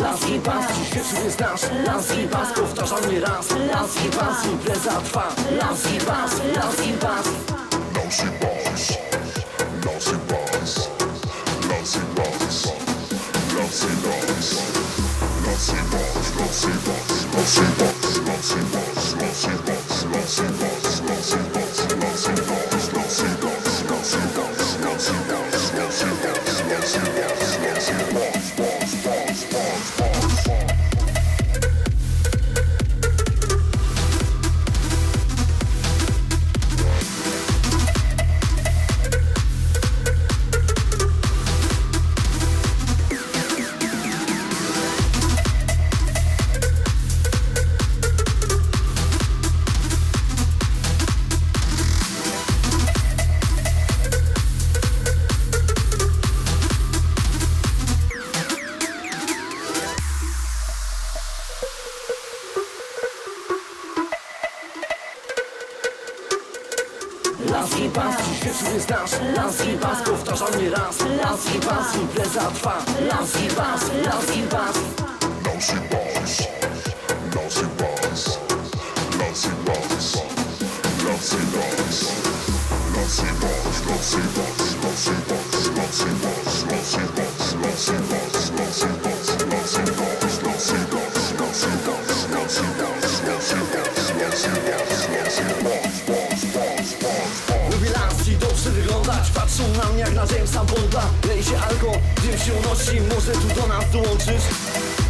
Lans i bans, dziś wieczór jest nasz. Lans i bans, powtarzam nie raz. Lans i bans, impreza trwa. Lans i bans, lans i bans. Lans i bans, lans i bans, lans i bans, lans i bans, lans i bans, lans i bans, lans i bans, lans i bans, lans i bans, lans i bans, lans i bans, lans i bans, lans i bans, lans i bans, lans i bans, lans i bans, lans i bans, lans i bans, bans, bans, bans, bans, bans. Lans i bans, dziś wieczór jest nasz. Lans i bans, powtarzam nie raz. Lans i bans, impreza trwa. Lans i bans, lans i bans. Lans i bans, lans i bans, lans i bans, lans i bans, lans i bans, lans i bans, lans i bans, lans i bans, lans i bans, lans i bans, lans i bans, lans i bans, lans i bans, lans i bans, lans i bans, lans i bans, lans i bans, lans i bans, bans, bans, bans. Dobrze wyglądać, patrzą na mnie jak na Jamesa Amponga. Lej się alko, dzień się unosi, może tu do nas dołączysz?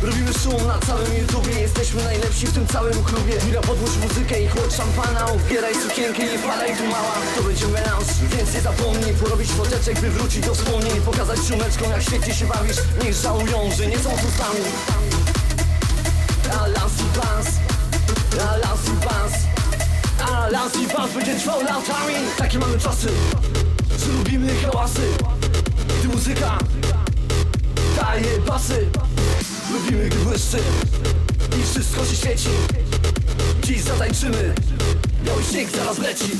Robimy szum na całym YouTubie, jesteśmy najlepsi w tym całym klubie. Mira, podłóż muzykę i chłodź szampana, odbieraj sukienkę i wpadaj tu mała. To będzie melanż, więc nie zapomnij porobić foteczek, by wrócić do wspomnień. Pokazać szumeczką jak świetnie się bawisz, niech żałują, że nie są tu sami. A lans i bans, a lans i bans, a lans i bans będzie trwał latami. Takie mamy czasy, że lubimy hałasy, gdy muzyka daje basy. Lubimy, gdy błyszczy i wszystko się świeci. Dziś zatańczymy, biały śnieg zaraz leci.